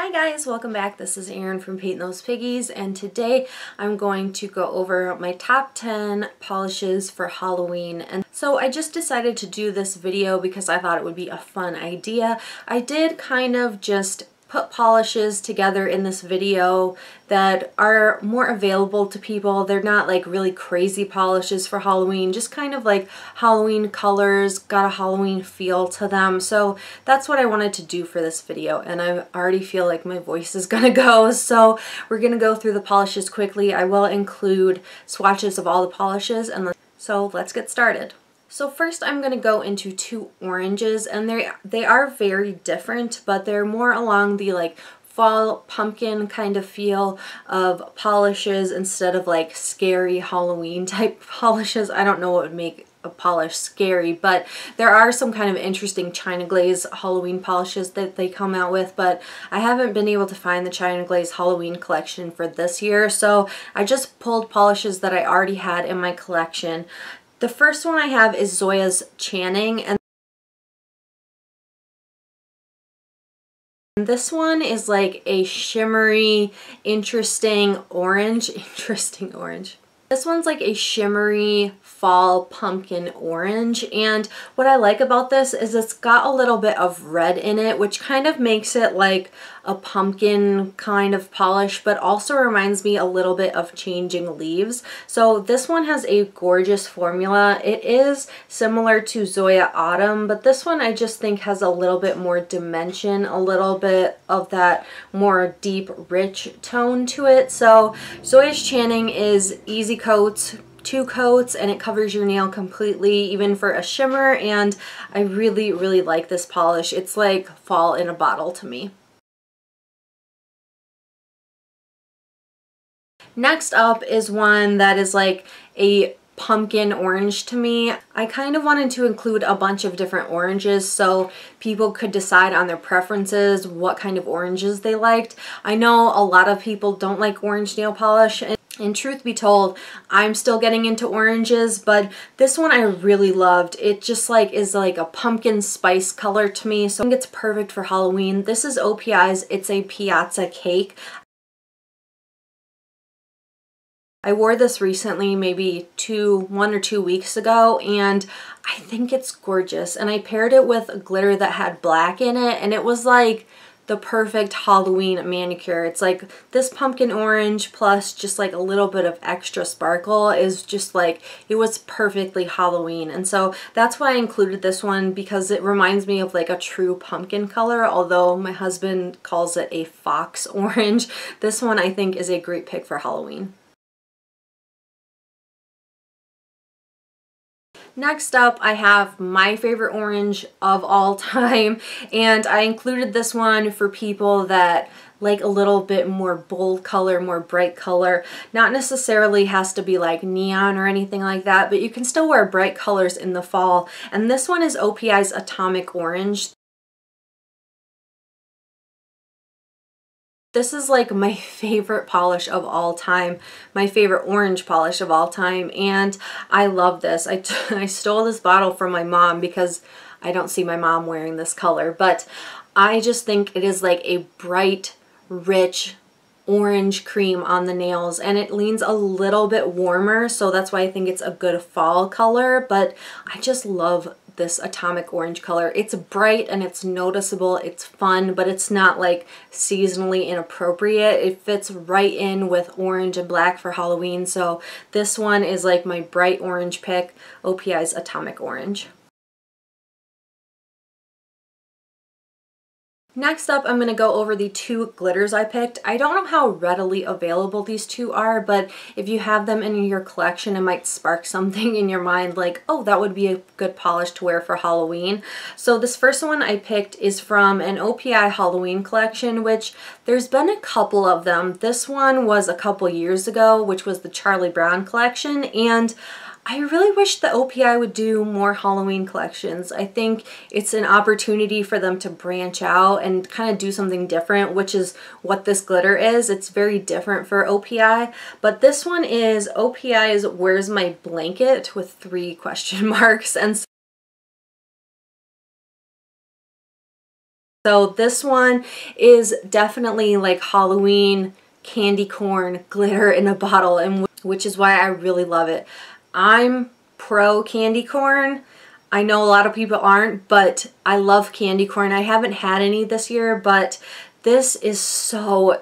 Hi guys, welcome back. This is Erin from Paint Those Piggies, and today I'm going to go over my top 10 polishes for Halloween. And so I just decided to do this video because I thought it would be a fun idea. I did kind of just put polishes together in this video that are more available to people. They're not like really crazy polishes for Halloween, just kind of like Halloween colors, got a Halloween feel to them. So that's what I wanted to do for this video, and I already feel like my voice is gonna go. So we're gonna go through the polishes quickly. I will include swatches of all the polishes, and so let's get started. So first I'm going to go into two oranges, and they are very different, but they're more along the like fall pumpkin kind of feel of polishes instead of like scary Halloween type polishes. I don't know what would make a polish scary, but there are some kind of interesting China Glaze Halloween polishes that they come out with, but I haven't been able to find the China Glaze Halloween collection for this year, so I just pulled polishes that I already had in my collection. The first one I have is Zoya's Channing, and this one is like a shimmery, interesting orange. This one's like a shimmery fall pumpkin orange, and what I like about this is it's got a little bit of red in it, which kind of makes it like a pumpkin kind of polish, but also reminds me a little bit of changing leaves. So this one has a gorgeous formula. It is similar to Zoya Autumn, but this one I just think has a little bit more dimension, a little bit of that more deep, rich tone to it. So Zoya's Channing is easy coats, two coats, and it covers your nail completely, even for a shimmer, and I really, really like this polish. It's like fall in a bottle to me. Next up is one that is like a pumpkin orange to me. I kind of wanted to include a bunch of different oranges so people could decide on their preferences what kind of oranges they liked. I know a lot of people don't like orange nail polish, and truth be told, I'm still getting into oranges, but this one I really loved. It just like is like a pumpkin spice color to me, so I think it's perfect for Halloween. This is OPI's It's a Piazza Cake. I wore this recently, maybe one or two weeks ago, and I think it's gorgeous. And I paired it with a glitter that had black in it, and it was like the perfect Halloween manicure. It's like this pumpkin orange plus just like a little bit of extra sparkle is just like, it was perfectly Halloween. And so that's why I included this one, because it reminds me of like a true pumpkin color, although my husband calls it a fox orange. This one I think is a great pick for Halloween. Next up, I have my favorite orange of all time, and I included this one for people that like a little bit more bold color, more bright color. Not necessarily has to be like neon or anything like that, but you can still wear bright colors in the fall. And this one is OPI's Atomic Orange. This is like my favorite polish of all time, my favorite orange polish of all time, and I love this. I stole this bottle from my mom because I don't see my mom wearing this color, but I just think it is like a bright, rich orange cream on the nails, and it leans a little bit warmer, so that's why I think it's a good fall color, but I just love this Atomic Orange color. It's bright and it's noticeable, it's fun, but it's not like seasonally inappropriate. It fits right in with orange and black for Halloween, so this one is like my bright orange pick, OPI's Atomic Orange. Next up, I'm going to go over the two glitters I picked. I don't know how readily available these two are, but if you have them in your collection, it might spark something in your mind like, oh, that would be a good polish to wear for Halloween. So this first one I picked is from an OPI Halloween collection, which there's been a couple of them. This one was a couple years ago, which was the Charlie Brown collection, and I really wish the OPI would do more Halloween collections. I think it's an opportunity for them to branch out and kind of do something different, which is what this glitter is. It's very different for OPI, but this one is OPI's Where's My Blanket with 3 question marks. And So this one is definitely like Halloween candy corn glitter in a bottle, and which is why I really love it. I'm pro candy corn. I know a lot of people aren't, but I love candy corn. I haven't had any this year, but this is so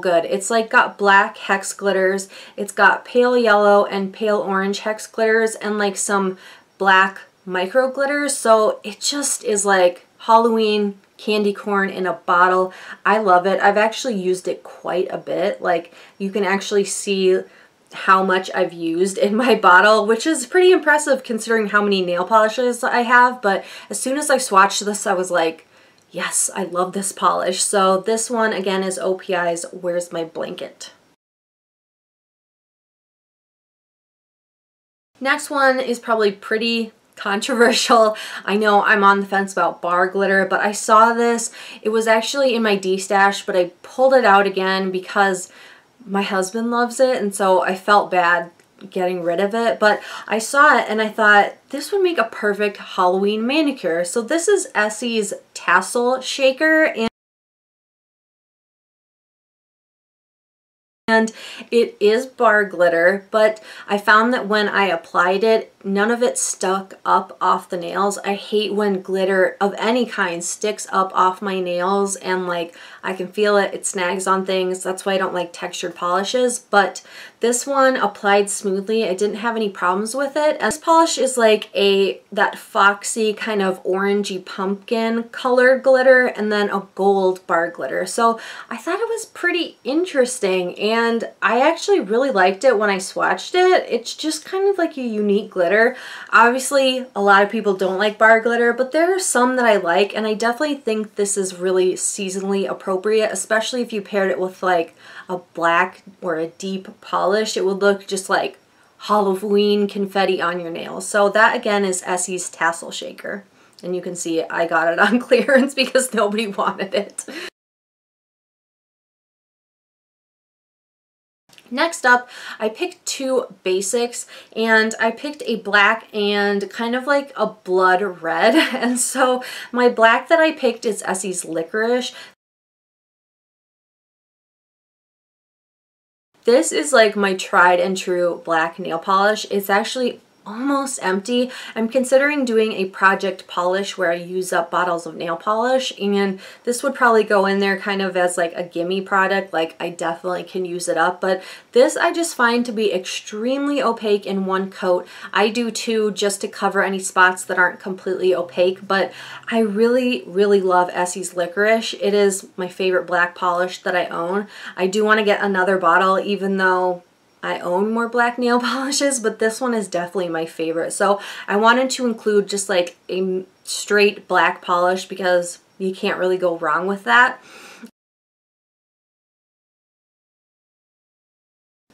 good. It's like got black hex glitters, it's got pale yellow and pale orange hex glitters, and like some black micro glitters. So it just is like Halloween candy corn in a bottle. I love it. I've actually used it quite a bit. Like you can actually see how much I've used in my bottle, which is pretty impressive considering how many nail polishes I have. But as soon as I swatched this, I was like, yes, I love this polish. So this one again is OPI's Where's My Blanket. Next one is probably pretty controversial. I know I'm on the fence about bar glitter, but I saw this. It was actually in my D stash, but I pulled it out again because my husband loves it, and so I felt bad getting rid of it. But I saw it and I thought this would make a perfect Halloween manicure. So this is Essie's Tassel Shaker, and it is bar glitter, but I found that when I applied it, none of it stuck up off the nails. I hate when glitter of any kind sticks up off my nails, and like I can feel it, it snags on things. That's why I don't like textured polishes, but this one applied smoothly. I didn't have any problems with it. And this polish is like that foxy kind of orangey pumpkin colored glitter, and then a gold bar glitter. So I thought it was pretty interesting, and I actually really liked it when I swatched it. It's just kind of like a unique glitter. Obviously, a lot of people don't like bar glitter, but there are some that I like, and I definitely think this is really seasonally appropriate, especially if you paired it with like a black or a deep polish. It would look just like Halloween confetti on your nails. So that again is Essie's Tassel Shaker. And you can see I got it on clearance because nobody wanted it. Next up, I picked two basics, and I picked a black and kind of like a blood red. And so my black that I picked is Essie's Licorice. This is like my tried and true black nail polish. It's actually almost empty. I'm considering doing a project polish where I use up bottles of nail polish, and this would probably go in there kind of as like a gimme product. Like I definitely can use it up, but this I just find to be extremely opaque in one coat. I do two just to cover any spots that aren't completely opaque, but I really love Essie's Licorice. It is my favorite black polish that I own. I do want to get another bottle even though I own more black nail polishes, but this one is definitely my favorite. So I wanted to include just like a straight black polish because you can't really go wrong with that.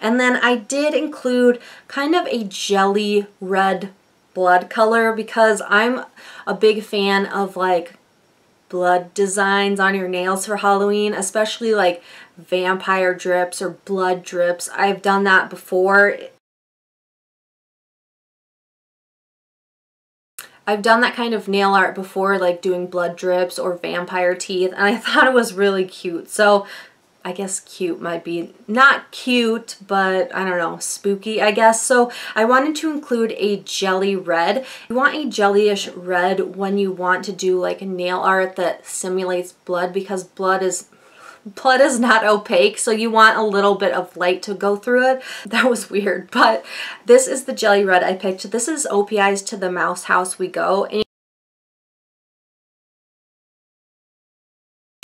And then I did include kind of a jelly red blood color because I'm a big fan of like blood designs on your nails for Halloween, especially like vampire drips or blood drips. I've done that before. I've done that kind of nail art before, like doing blood drips or vampire teeth, and I thought it was really cute. So I guess cute might be not cute, but I don't know, spooky, I guess. So I wanted to include a jelly red. You want a jellyish red when you want to do like nail art that simulates blood, because blood is not opaque, so you want a little bit of light to go through it. That was weird, but this is the jelly red I picked. This is OPI's To the Mouse House We Go. And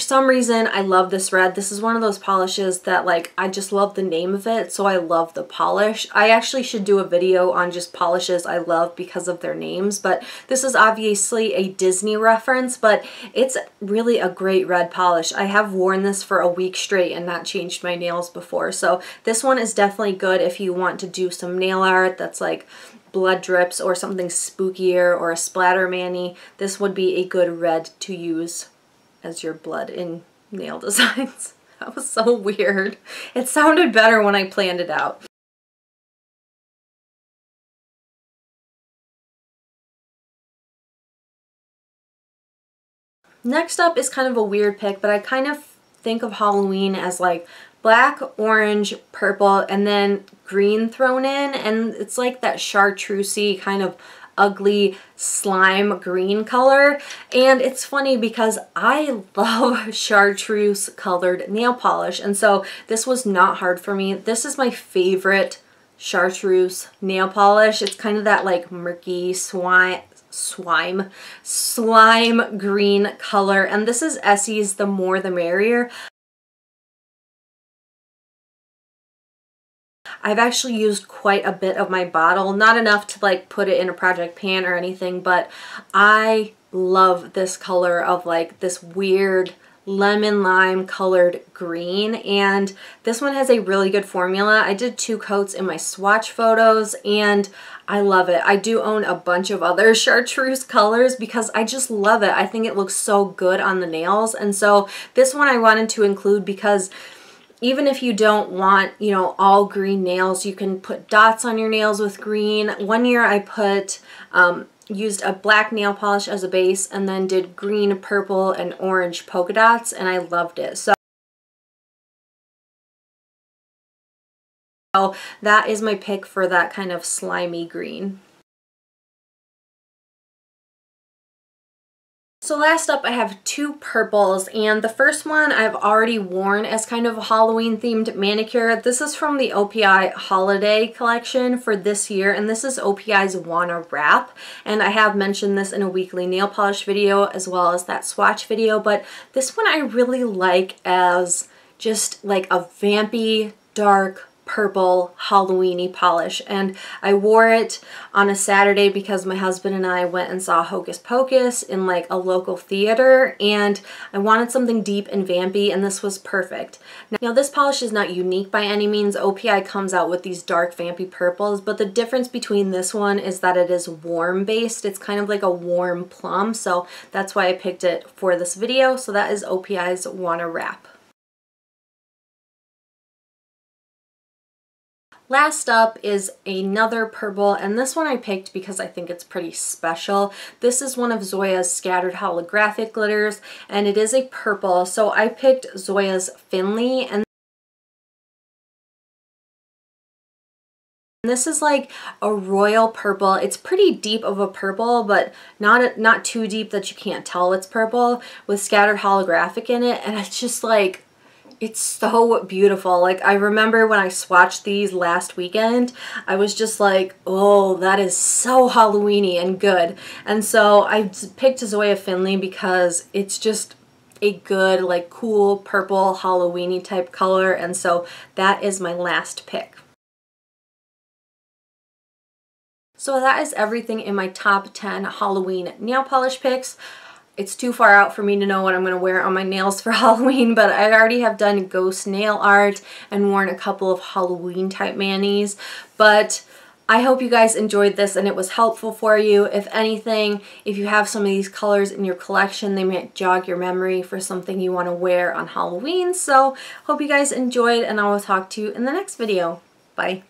some reason I love this red. This is one of those polishes that like I just love the name of it, so I love the polish. I actually should do a video on just polishes I love because of their names, but this is obviously a Disney reference, but it's really a great red polish. I have worn this for a week straight and not changed my nails before, so this one is definitely good if you want to do some nail art that's like blood drips or something spookier or a splatter mani. This would be a good red to use as your blood in nail designs. That was so weird. It sounded better when I planned it out. Next up is kind of a weird pick, but I kind of think of Halloween as like black, orange, purple, and then green thrown in, and it's like that chartreusey kind of ugly slime green color. And it's funny because I love chartreuse colored nail polish, and so this was not hard for me. This is my favorite chartreuse nail polish. It's kind of that like murky slime green color, and this is Essie's The More The Merrier. I've actually used quite a bit of my bottle, not enough to like put it in a project pan or anything, but I love this color of like this weird lemon lime colored green, and this one has a really good formula. I did 2 coats in my swatch photos and I love it. I do own a bunch of other chartreuse colors because I just love it. I think it looks so good on the nails, and so this one I wanted to include because even if you don't want, you know, all green nails, you can put dots on your nails with green. One year I put, used a black nail polish as a base and then did green, purple, and orange polka dots, and I loved it. So that is my pick for that kind of slimy green. So last up I have 2 purples, and the first one I've already worn as kind of a Halloween themed manicure. This is from the OPI holiday collection for this year, and this is OPI's Wanna Wrap, and I have mentioned this in a weekly nail polish video as well as that swatch video, but this one I really like as just like a vampy dark purple Halloween-y polish, and I wore it on a Saturday because my husband and I went and saw Hocus Pocus in like a local theater, and I wanted something deep and vampy, and this was perfect. Now this polish is not unique by any means. OPI comes out with these dark vampy purples, but the difference between this one is that it is warm based. It's kind of like a warm plum, so that's why I picked it for this video. So that is OPI's Wanna Wrap. Last up is another purple, and this one I picked because I think it's pretty special. This is one of Zoya's scattered holographic glitters, and it is a purple, so I picked Zoya's Finley, and this is like a royal purple. It's pretty deep of a purple, but not too deep that you can't tell it's purple, with scattered holographic in it, and it's just like, it's so beautiful. Like, I remember when I swatched these last weekend, I was just like, oh, that is so Halloween-y and good. And so I picked Zoya Finley because it's just a good, like, cool purple Halloween-y type color. And so that is my last pick. So that is everything in my top 10 Halloween nail polish picks. It's too far out for me to know what I'm going to wear on my nails for Halloween, but I already have done ghost nail art and worn a couple of Halloween type manis, but I hope you guys enjoyed this and it was helpful for you. If anything, if you have some of these colors in your collection, they might jog your memory for something you want to wear on Halloween. So hope you guys enjoyed, and I will talk to you in the next video. Bye.